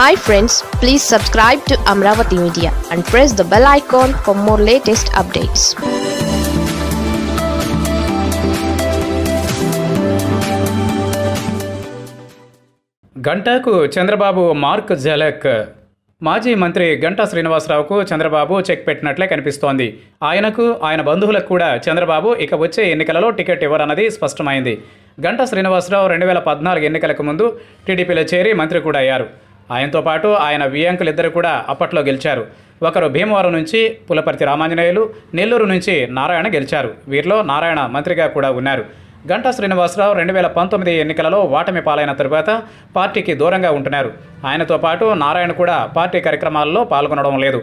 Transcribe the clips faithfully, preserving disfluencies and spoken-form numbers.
Hi friends, please subscribe to Amravati Media and press the bell icon for more latest updates. గంటకు Chandrababu mark జలక్. మాజీ మంత్రి గంటా శ్రీనివాసరావుకు Chandrababu check పెట్టినట్లే కనిపిస్తోంది. ఆయనకు ఆయన బంధువులకు కూడా చంద్రబాబు ఇక వచ్చే ఎన్నికలలో టికెట్ ఇవ్వరన్నది స్పష్టమైంది. గంటా శ్రీనివాసరావు రెండు వేల పద్నాలుగు ఎన్నికలకు ముందు టీడీపీలో చేరి మంత్రి కూడా అయ్యారు. ఆయనతో పాటు ఆయన వియాంకులిద్దరు కూడా అప్పట్లో గెలిచారు. ఒకరు భీమవరం నుంచి పులపర్తి రామాంజనేయలు, నెల్లూరు నుంచి నారాయణ గెలిచారు. వీరిలో నారాయణ మంత్రిగా కూడా ఉన్నారు. గంటా శ్రీనివాసరావు రెండు వేల పంతొమ్మిది ఎన్నికలలో ఓటమి పాలైన తరువాత పార్టీకి దూరంగా ఉంటున్నారు. ఆయనతో పాటు నారాయణ కూడా పార్టీ కార్యక్రమాల్లో పాల్గొనడం లేదు.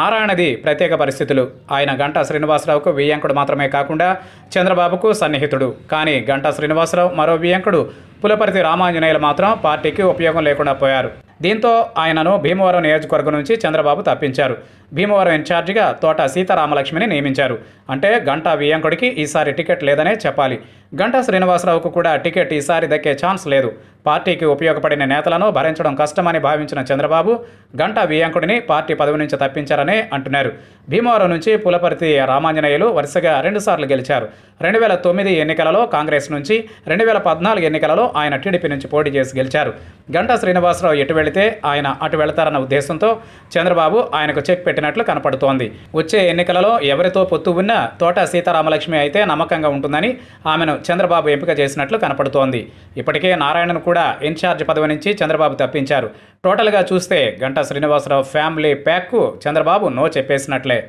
నారాయణది ప్రత్యేక పరిస్థితులు. ఆయన గంటా శ్రీనివాసరావుకు వియాంకుడు మాత్రమే కాకుండా చంద్రబాబుకు సన్నిహితుడు. కానీ గంటా శ్రీనివాసరావు మరో వియాంకుడు పులపర్తి రామాంజనేయులు మాత్రం పార్టీకి ఉపయోగం లేకుండా పోయారు. దీంతో ఆయనను భీమవరం నియోజకవర్గం నుంచి చంద్రబాబు తప్పించారు. భీమవరం ఇన్ఛార్జిగా తోట సీతారామలక్ష్మిని నియమించారు. అంటే గంటా వియాంకుడికి ఈసారి టికెట్ లేదనే చెప్పాలి. గంటా శ్రీనివాసరావుకు కూడా టికెట్ ఈసారి దక్కే ఛాన్స్ లేదు. పార్టీకి ఉపయోగపడిన నేతలను భరించడం కష్టమని భావించిన చంద్రబాబు గంటా వియాంకుడిని పార్టీ పదవి నుంచి తప్పించారని అంటున్నారు. భీమవరం నుంచి పులపర్తి రామాంజనేయులు వరుసగా రెండుసార్లు గెలిచారు. రెండు వేల తొమ్మిది ఎన్నికలలో కాంగ్రెస్ నుంచి, రెండు వేల పద్నాలుగు ఎన్నికలలో ఆయన టీడీపీ నుంచి పోటీ చేసి గెలిచారు. గంటా శ్రీనివాసరావు ఎటు వెళితే ఆయన అటు వెళతారన్న ఉద్దేశంతో చంద్రబాబు ఆయనకు చెక్ పెట్టినట్లు కనపడుతోంది. వచ్చే ఎన్నికలలో ఎవరితో పొత్తు ఉన్నా తోట సీతారామలక్ష్మి అయితే నమ్మకంగా ఉంటుందని ఆమెను చంద్రబాబు ఎంపిక చేసినట్లు కనపడుతోంది. ఇప్పటికే నారాయణను కూడా ఇన్ఛార్జ్ పదవి నుంచి చంద్రబాబు తప్పించారు. టోటల్గా చూస్తే గంటా శ్రీనివాసరావు ఫ్యామిలీ ప్యాక్కు చంద్రబాబు నో చెప్పేసినట్లే.